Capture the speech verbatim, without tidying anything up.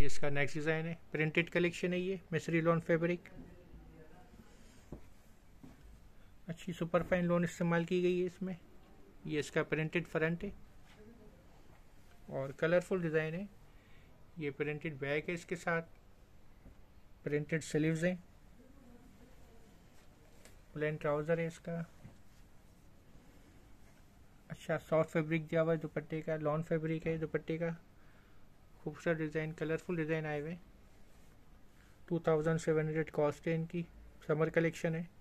ये इसका next design है, प्रिंटेड कलेक्शन है ये, मिसरी लॉन फैब्रिक, अच्छी सुपर फाइन लॉन इस्तेमाल की गई है इसमें। ये इसका प्रिंटेड फ्रंट है और कलरफुल डिज़ाइन है। ये प्रिंटेड बैक है, इसके साथ प्रिंटेड स्लीव्स हैं, प्लेन ट्राउज़र है इसका, अच्छा सॉफ्ट फैब्रिक दिया हुआ है दुपट्टे का, लॉन फैब्रिक है दुपट्टे का, खूबसूरत डिज़ाइन, कलरफुल डिज़ाइन आए हुए। Two thousand seven hundred cost है इनकी, समर कलेक्शन है।